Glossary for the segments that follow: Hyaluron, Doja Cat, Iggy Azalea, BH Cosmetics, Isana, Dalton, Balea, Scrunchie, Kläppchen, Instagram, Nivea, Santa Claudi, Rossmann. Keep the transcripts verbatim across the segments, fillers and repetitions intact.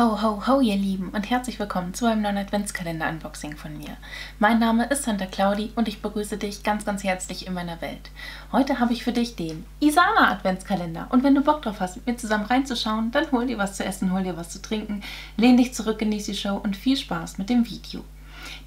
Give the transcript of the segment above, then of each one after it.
Ho, ho, ho, ihr Lieben und herzlich willkommen zu einem neuen Adventskalender-Unboxing von mir. Mein Name ist Santa Claudi und ich begrüße dich ganz, ganz herzlich in meiner Welt. Heute habe ich für dich den Isana Adventskalender und wenn du Bock drauf hast, mit mir zusammen reinzuschauen, dann hol dir was zu essen, hol dir was zu trinken, lehn dich zurück, genieß die Show und viel Spaß mit dem Video.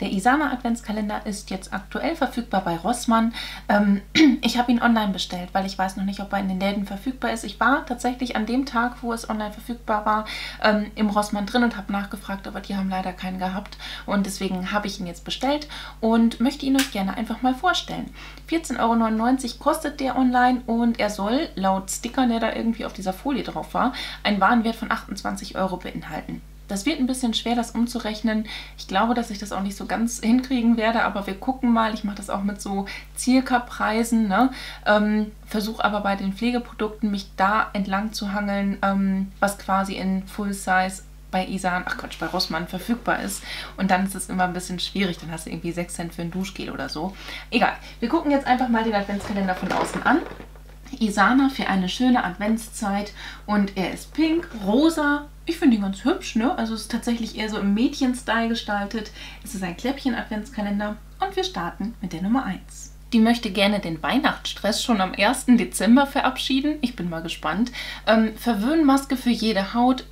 Der Isana Adventskalender ist jetzt aktuell verfügbar bei Rossmann. Ähm, ich habe ihn online bestellt, weil ich weiß noch nicht, ob er in den Läden verfügbar ist. Ich war tatsächlich an dem Tag, wo es online verfügbar war, ähm, im Rossmann drin und habe nachgefragt, aber die haben leider keinen gehabt. Und deswegen habe ich ihn jetzt bestellt und möchte ihn euch gerne einfach mal vorstellen. vierzehn Euro neunundneunzig kostet der online und er soll, laut Sticker, der da irgendwie auf dieser Folie drauf war, einen Warenwert von achtundzwanzig Euro beinhalten. Das wird ein bisschen schwer, das umzurechnen. Ich glaube, dass ich das auch nicht so ganz hinkriegen werde, aber wir gucken mal. Ich mache das auch mit so circa Preisen, ne? Ähm, versuche aber bei den Pflegeprodukten mich da entlang zu hangeln, ähm, was quasi in Full-Size bei Isana, ach Quatsch, bei Rossmann verfügbar ist. Und dann ist es immer ein bisschen schwierig. Dann hast du irgendwie sechs Cent für ein Duschgel oder so. Egal, wir gucken jetzt einfach mal den Adventskalender von außen an. Isana für eine schöne Adventszeit und er ist pink, rosa. Ich finde ihn ganz hübsch, ne? Also es ist tatsächlich eher so im Mädchen-Style gestaltet. Es ist ein Kläppchen-Adventskalender und wir starten mit der Nummer eins. Die möchte gerne den Weihnachtsstress schon am ersten Dezember verabschieden. Ich bin mal gespannt. Ähm, Verwöhnmaske für jede Haut,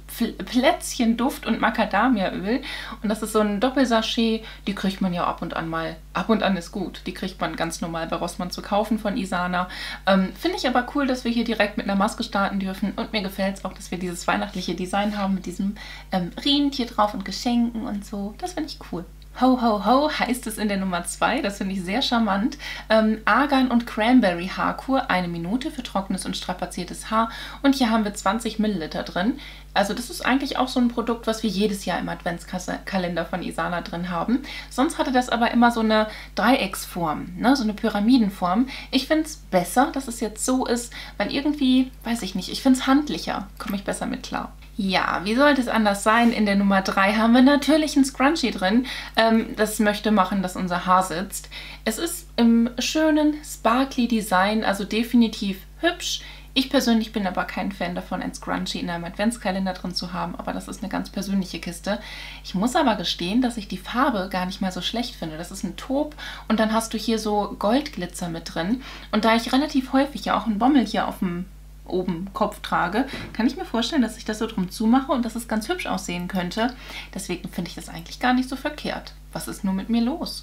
Plätzchenduft und Macadamiaöl. Und das ist so ein Doppelsachet. Die kriegt man ja ab und an mal. Ab und an ist gut. Die kriegt man ganz normal bei Rossmann zu kaufen von Isana. Ähm, Finde ich aber cool, dass wir hier direkt mit einer Maske starten dürfen. Und mir gefällt es auch, dass wir dieses weihnachtliche Design haben mit diesem ähm, Rentier drauf und Geschenken und so. Das finde ich cool. Ho, ho, ho heißt es in der Nummer zwei, das finde ich sehr charmant. Ähm, Argan und Cranberry Haarkur, eine Minute für trockenes und strapaziertes Haar. Und hier haben wir zwanzig Milliliter drin. Also das ist eigentlich auch so ein Produkt, was wir jedes Jahr im Adventskalender von Isana drin haben. Sonst hatte das aber immer so eine Dreiecksform, ne? So eine Pyramidenform. Ich finde es besser, dass es jetzt so ist, weil irgendwie, weiß ich nicht, ich finde es handlicher, komme ich besser mit klar. Ja, wie sollte es anders sein? In der Nummer drei haben wir natürlich ein Scrunchie drin. Ähm, das möchte machen, dass unser Haar sitzt. Es ist im schönen Sparkly-Design, also definitiv hübsch. Ich persönlich bin aber kein Fan davon, ein Scrunchie in einem Adventskalender drin zu haben, aber das ist eine ganz persönliche Kiste. Ich muss aber gestehen, dass ich die Farbe gar nicht mal so schlecht finde. Das ist ein Taupe und dann hast du hier so Goldglitzer mit drin. Und da ich relativ häufig ja auch einen Bommel hier auf dem oben Kopf trage, kann ich mir vorstellen, dass ich das so drum zumache und dass es ganz hübsch aussehen könnte. Deswegen finde ich das eigentlich gar nicht so verkehrt. Was ist nur mit mir los?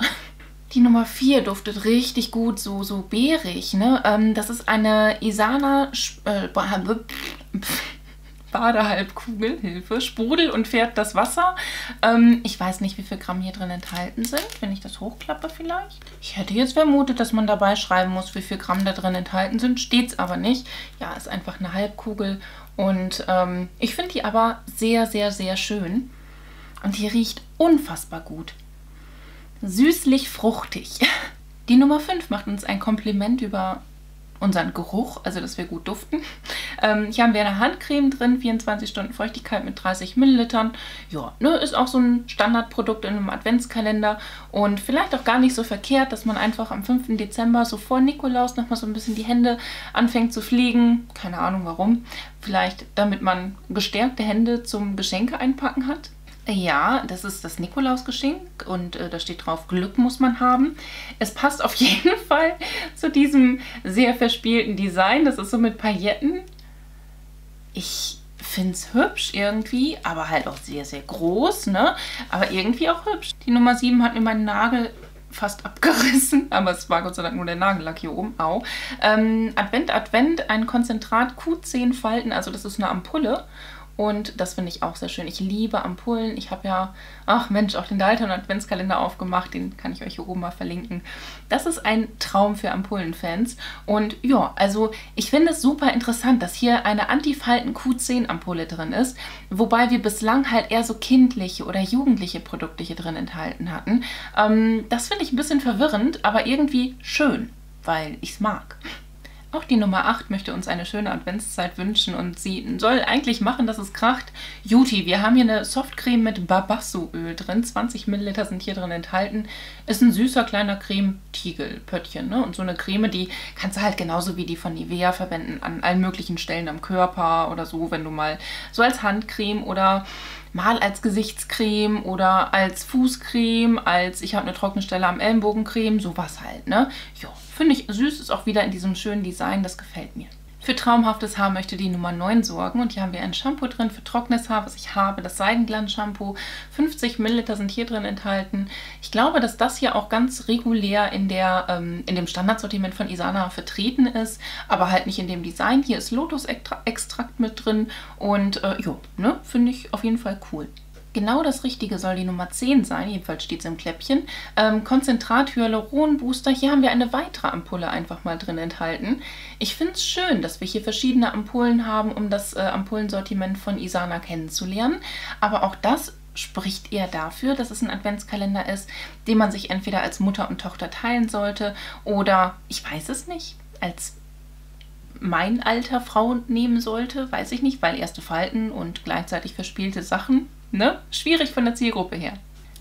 Die Nummer vier duftet richtig gut, so, so beerig, ne? Ähm, das ist eine Isana äh, Badehalbkugel, Hilfe, Sprudel und fährt das Wasser. Ähm, ich weiß nicht, wie viel Gramm hier drin enthalten sind, wenn ich das hochklappe vielleicht. Ich hätte jetzt vermutet, dass man dabei schreiben muss, wie viel Gramm da drin enthalten sind, steht's aber nicht. Ja, ist einfach eine Halbkugel und ähm, ich finde die aber sehr, sehr, sehr schön und die riecht unfassbar gut. Süßlich fruchtig. Die Nummer fünf macht uns ein Kompliment über unseren Geruch, also dass wir gut duften. Ähm, hier haben wir eine Handcreme drin, vierundzwanzig Stunden Feuchtigkeit mit dreißig Millilitern. Ja, ne, ist auch so ein Standardprodukt in einem Adventskalender und vielleicht auch gar nicht so verkehrt, dass man einfach am fünften Dezember so vor Nikolaus nochmal so ein bisschen die Hände anfängt zu fliegen. Keine Ahnung warum. Vielleicht, damit man gestärkte Hände zum Geschenke einpacken hat. Ja, das ist das Nikolausgeschenk und äh, da steht drauf, Glück muss man haben. Es passt auf jeden Fall zu diesem sehr verspielten Design. Das ist so mit Pailletten. Ich finde es hübsch irgendwie, aber halt auch sehr, sehr groß, ne? Aber irgendwie auch hübsch. Die Nummer sieben hat mir meinen Nagel fast abgerissen, aber es war Gott sei Dank nur der Nagellack hier oben. Au. Ähm, Advent, Advent, ein Konzentrat Q zehn Falten, also das ist eine Ampulle. Und das finde ich auch sehr schön. Ich liebe Ampullen. Ich habe ja, ach Mensch, auch den Dalton Adventskalender aufgemacht. Den kann ich euch hier oben mal verlinken. Das ist ein Traum für Ampullenfans. Und ja, also ich finde es super interessant, dass hier eine Antifalten Q zehn Ampulle drin ist. Wobei wir bislang halt eher so kindliche oder jugendliche Produkte hier drin enthalten hatten. Ähm, das finde ich ein bisschen verwirrend, aber irgendwie schön, weil ich es mag. Auch die Nummer acht möchte uns eine schöne Adventszeit wünschen und sie soll eigentlich machen, dass es kracht. Juti, wir haben hier eine Softcreme mit Babassoöl drin. zwanzig Milliliter sind hier drin enthalten. Ist ein süßer kleiner Creme-Tiegel-Pöttchen, ne? Und so eine Creme, die kannst du halt genauso wie die von Nivea verwenden, an allen möglichen Stellen am Körper oder so, wenn du mal so als Handcreme oder mal als Gesichtscreme oder als Fußcreme, als ich habe eine trockene Stelle am Ellenbogencreme, sowas halt, ne? Jo, finde ich süß, ist auch wieder in diesem schönen Design, das gefällt mir. Für traumhaftes Haar möchte die Nummer neun sorgen und hier haben wir ein Shampoo drin für trockenes Haar, was ich habe, das Seidenglanz-Shampoo. fünfzig Milliliter sind hier drin enthalten. Ich glaube, dass das hier auch ganz regulär in, der, ähm, in dem Standardsortiment von Isana vertreten ist, aber halt nicht in dem Design. Hier ist Lotus-Extrakt mit drin und äh, jo, ne, finde ich auf jeden Fall cool. Genau das Richtige soll die Nummer zehn sein, jedenfalls steht es im Kläppchen. Ähm, Konzentrat Hyaluron Booster, hier haben wir eine weitere Ampulle einfach mal drin enthalten. Ich finde es schön, dass wir hier verschiedene Ampullen haben, um das äh, Ampullensortiment von Isana kennenzulernen. Aber auch das spricht eher dafür, dass es ein Adventskalender ist, den man sich entweder als Mutter und Tochter teilen sollte oder, ich weiß es nicht, als mein alter Frau nehmen sollte, weiß ich nicht, weil erste Falten und gleichzeitig verspielte Sachen. Ne? Schwierig von der Zielgruppe her.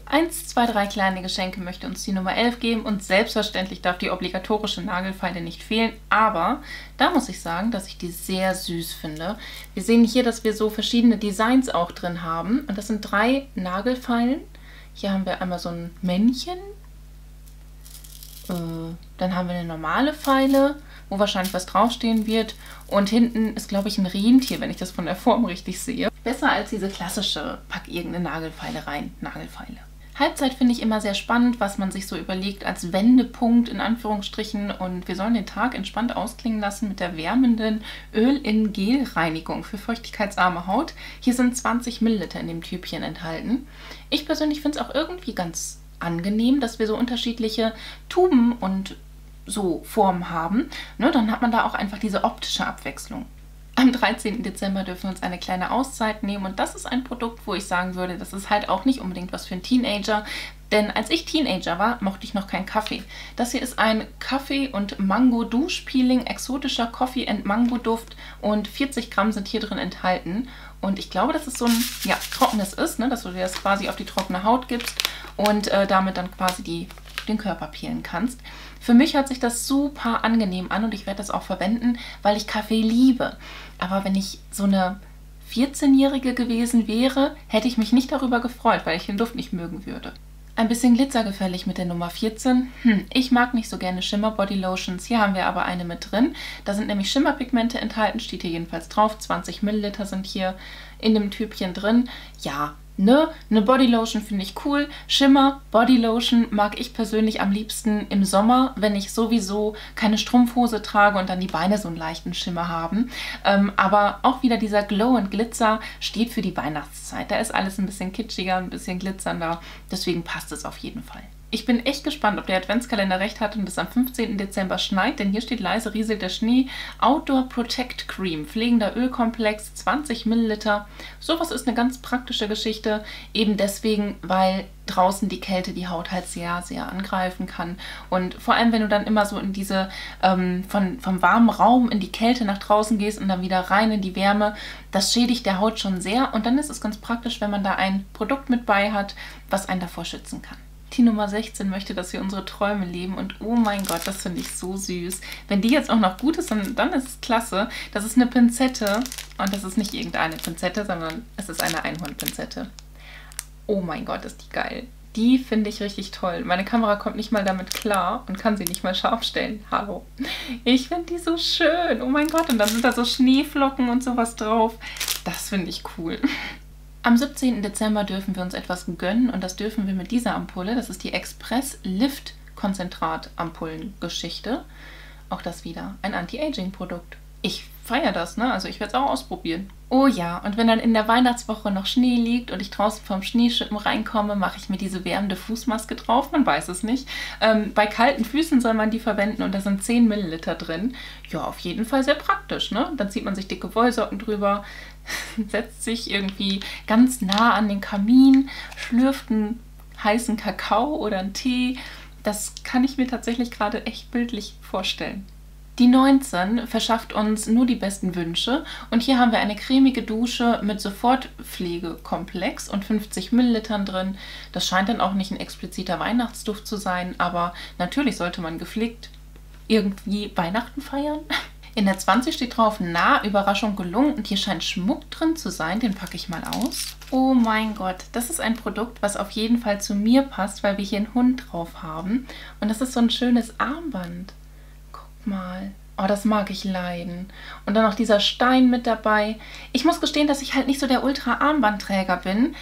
Eins, zwei, drei kleine Geschenke möchte uns die Nummer elf geben und selbstverständlich darf die obligatorische Nagelfeile nicht fehlen, aber da muss ich sagen, dass ich die sehr süß finde. Wir sehen hier, dass wir so verschiedene Designs auch drin haben und das sind drei Nagelfeilen. Hier haben wir einmal so ein Männchen, äh, dann haben wir eine normale Feile, wo wahrscheinlich was draufstehen wird und hinten ist, glaube ich, ein Rentier, wenn ich das von der Form richtig sehe. Besser als diese klassische, pack irgendeine Nagelfeile rein, Nagelfeile. Halbzeit finde ich immer sehr spannend, was man sich so überlegt als Wendepunkt in Anführungsstrichen und wir sollen den Tag entspannt ausklingen lassen mit der wärmenden Öl-in-Gel-Reinigung für feuchtigkeitsarme Haut. Hier sind zwanzig Milliliter in dem Tübchen enthalten. Ich persönlich finde es auch irgendwie ganz angenehm, dass wir so unterschiedliche Tuben und so Formen haben. Ne, dann hat man da auch einfach diese optische Abwechslung. Am dreizehnten Dezember dürfen wir uns eine kleine Auszeit nehmen und das ist ein Produkt, wo ich sagen würde, das ist halt auch nicht unbedingt was für einen Teenager, denn als ich Teenager war, mochte ich noch keinen Kaffee. Das hier ist ein Kaffee- und Mango-Dusch-Peeling, exotischer Coffee- and Mango-Duft und vierzig Gramm sind hier drin enthalten und ich glaube, dass es so ein ja, trockenes ist, ne? Dass du dir das quasi auf die trockene Haut gibst und äh, damit dann quasi die, den Körper peelen kannst. Für mich hört sich das super angenehm an und ich werde das auch verwenden, weil ich Kaffee liebe. Aber wenn ich so eine vierzehnjährige gewesen wäre, hätte ich mich nicht darüber gefreut, weil ich den Duft nicht mögen würde. Ein bisschen Glitzer gefällig mit der Nummer vierzehn. Hm, ich mag nicht so gerne Schimmer-Body-Lotions. Hier haben wir aber eine mit drin. Da sind nämlich Schimmerpigmente enthalten, steht hier jedenfalls drauf. zwanzig Milliliter sind hier in dem Tübchen drin. Ja, ne, eine Bodylotion finde ich cool. Schimmer, Bodylotion mag ich persönlich am liebsten im Sommer, wenn ich sowieso keine Strumpfhose trage und dann die Beine so einen leichten Schimmer haben. Ähm, aber auch wieder dieser Glow und Glitzer steht für die Weihnachtszeit. Da ist alles ein bisschen kitschiger, ein bisschen glitzernder. Deswegen passt es auf jeden Fall. Ich bin echt gespannt, ob der Adventskalender recht hat und bis am fünfzehnten Dezember schneit, denn hier steht leise rieselt der Schnee. Outdoor Protect Cream, pflegender Ölkomplex, zwanzig Milliliter. Sowas ist eine ganz praktische Geschichte, eben deswegen, weil draußen die Kälte die Haut halt sehr, sehr angreifen kann. Und vor allem, wenn du dann immer so in diese, ähm, von, vom warmen Raum in die Kälte nach draußen gehst und dann wieder rein in die Wärme, das schädigt der Haut schon sehr. Und dann ist es ganz praktisch, wenn man da ein Produkt mit bei hat, was einen davor schützen kann. Die Nummer sechzehn möchte, dass wir unsere Träume leben und oh mein Gott, das finde ich so süß. Wenn die jetzt auch noch gut ist, dann, dann ist es klasse. Das ist eine Pinzette und das ist nicht irgendeine Pinzette, sondern es ist eine Einhornpinzette. Oh mein Gott, ist die geil. Die finde ich richtig toll. Meine Kamera kommt nicht mal damit klar und kann sie nicht mal scharf stellen. Hallo. Ich finde die so schön. Oh mein Gott, und dann sind da so Schneeflocken und sowas drauf. Das finde ich cool. Am siebzehnten Dezember dürfen wir uns etwas gönnen und das dürfen wir mit dieser Ampulle. Das ist die Express Lift Konzentrat Ampullengeschichte. Auch das wieder ein Anti-Aging-Produkt. Ich feiere das, ne? Also ich werde es auch ausprobieren. Oh ja, und wenn dann in der Weihnachtswoche noch Schnee liegt und ich draußen vom Schneeschippen reinkomme, mache ich mir diese wärmende Fußmaske drauf, man weiß es nicht. Ähm, bei kalten Füßen soll man die verwenden und da sind zehn Milliliter drin. Ja, auf jeden Fall sehr praktisch, ne? Dann zieht man sich dicke Wollsocken drüber, setzt sich irgendwie ganz nah an den Kamin, schlürft einen heißen Kakao oder einen Tee. Das kann ich mir tatsächlich gerade echt bildlich vorstellen. Die neunzehn verschafft uns nur die besten Wünsche und hier haben wir eine cremige Dusche mit Sofortpflegekomplex und fünfzig Millilitern drin. Das scheint dann auch nicht ein expliziter Weihnachtsduft zu sein, aber natürlich sollte man gepflegt irgendwie Weihnachten feiern. In der zwanzig steht drauf, na, Überraschung gelungen, und hier scheint Schmuck drin zu sein, den packe ich mal aus. Oh mein Gott, das ist ein Produkt, was auf jeden Fall zu mir passt, weil wir hier einen Hund drauf haben und das ist so ein schönes Armband. Guck mal. Oh, das mag ich leiden. Und dann noch dieser Stein mit dabei. Ich muss gestehen, dass ich halt nicht so der Ultra-Armbandträger bin,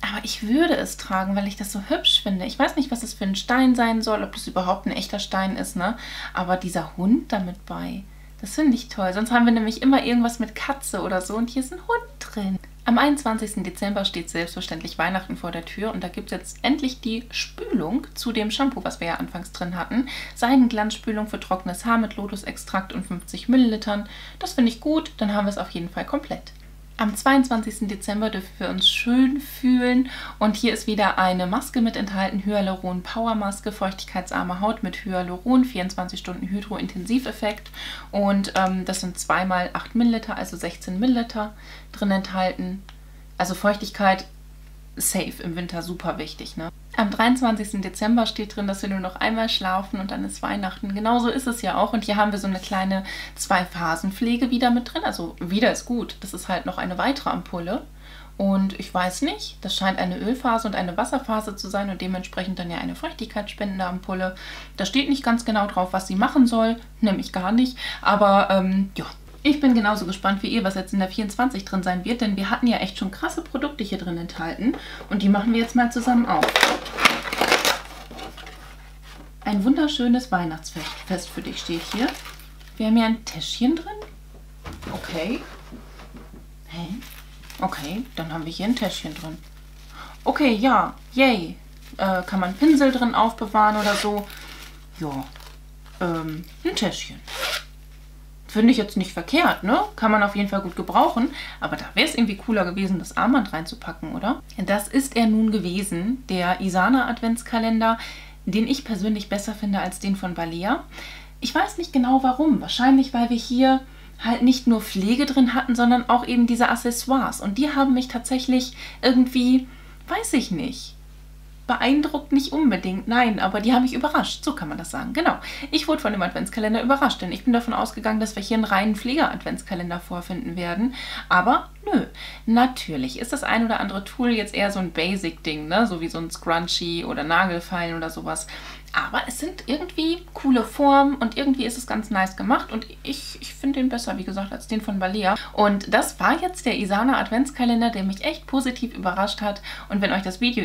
aber ich würde es tragen, weil ich das so hübsch finde. Ich weiß nicht, was das für ein Stein sein soll, ob das überhaupt ein echter Stein ist, ne? Aber dieser Hund damit bei, das finde ich toll. Sonst haben wir nämlich immer irgendwas mit Katze oder so und hier ist ein Hund drin. Am einundzwanzigsten Dezember steht selbstverständlich Weihnachten vor der Tür und da gibt es jetzt endlich die Spülung zu dem Shampoo, was wir ja anfangs drin hatten. Seidenglanzspülung für trockenes Haar mit Lotusextrakt und fünfzig Millilitern. Das finde ich gut, dann haben wir es auf jeden Fall komplett. Am zweiundzwanzigsten Dezember dürfen wir uns schön fühlen und hier ist wieder eine Maske mit enthalten, Hyaluron Power Maske, feuchtigkeitsarme Haut mit Hyaluron, vierundzwanzig Stunden Hydro-Intensiveffekt und ähm, das sind zwei mal acht Milliliter, also sechzehn Milliliter drin enthalten, also Feuchtigkeit safe im Winter, super wichtig, ne? Am dreiundzwanzigsten Dezember steht drin, dass wir nur noch einmal schlafen und dann ist Weihnachten. Genauso ist es ja auch. Und hier haben wir so eine kleine Zwei-Phasen-Pflege wieder mit drin. Also wieder ist gut. Das ist halt noch eine weitere Ampulle. Und ich weiß nicht, das scheint eine Ölphase und eine Wasserphase zu sein und dementsprechend dann ja eine feuchtigkeitsspendende Ampulle. Da steht nicht ganz genau drauf, was sie machen soll. Nämlich gar nicht. Aber ähm, ja. Ich bin genauso gespannt wie ihr, was jetzt in der vierundzwanzig drin sein wird, denn wir hatten ja echt schon krasse Produkte hier drin enthalten und die machen wir jetzt mal zusammen auf. Ein wunderschönes Weihnachtsfest für dich steht hier. Wir haben hier ein Täschchen drin. Okay. Hä? Okay, dann haben wir hier ein Täschchen drin. Okay, ja, yay. Äh, kann man Pinsel drin aufbewahren oder so? Ja, ähm, ein Täschchen. Finde ich jetzt nicht verkehrt, ne? Kann man auf jeden Fall gut gebrauchen. Aber da wäre es irgendwie cooler gewesen, das Armband reinzupacken, oder? Das ist er nun gewesen, der Isana Adventskalender, den ich persönlich besser finde als den von Balea. Ich weiß nicht genau warum. Wahrscheinlich, weil wir hier halt nicht nur Pflege drin hatten, sondern auch eben diese Accessoires. Und die haben mich tatsächlich irgendwie, weiß ich nicht, beeindruckt nicht unbedingt, nein, aber die haben mich überrascht, so kann man das sagen, genau. Ich wurde von dem Adventskalender überrascht, denn ich bin davon ausgegangen, dass wir hier einen reinen Pfleger-Adventskalender vorfinden werden, aber nö, natürlich ist das ein oder andere Tool jetzt eher so ein Basic-Ding, ne? So wie so ein Scrunchie oder Nagelfeilen oder sowas, aber es sind irgendwie coole Formen und irgendwie ist es ganz nice gemacht und ich, ich finde den besser, wie gesagt, als den von Balea. Und das war jetzt der Isana Adventskalender, der mich echt positiv überrascht hat und wenn euch das Video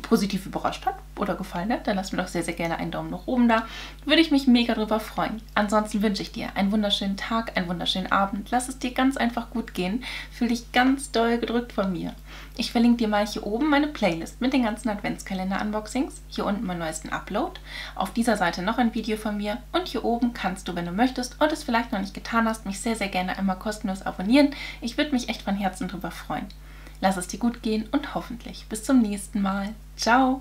positiv überrascht hat oder gefallen hat, dann lasst mir doch sehr, sehr gerne einen Daumen nach oben da. Würde ich mich mega drüber freuen. Ansonsten wünsche ich dir einen wunderschönen Tag, einen wunderschönen Abend. Lass es dir ganz einfach gut gehen. Fühl dich ganz doll gedrückt von mir. Ich verlinke dir mal hier oben meine Playlist mit den ganzen Adventskalender-Unboxings. Hier unten meinen neuesten Upload. Auf dieser Seite noch ein Video von mir. Und hier oben kannst du, wenn du möchtest und es vielleicht noch nicht getan hast, mich sehr, sehr gerne einmal kostenlos abonnieren. Ich würde mich echt von Herzen drüber freuen. Lass es dir gut gehen und hoffentlich bis zum nächsten Mal. Ciao!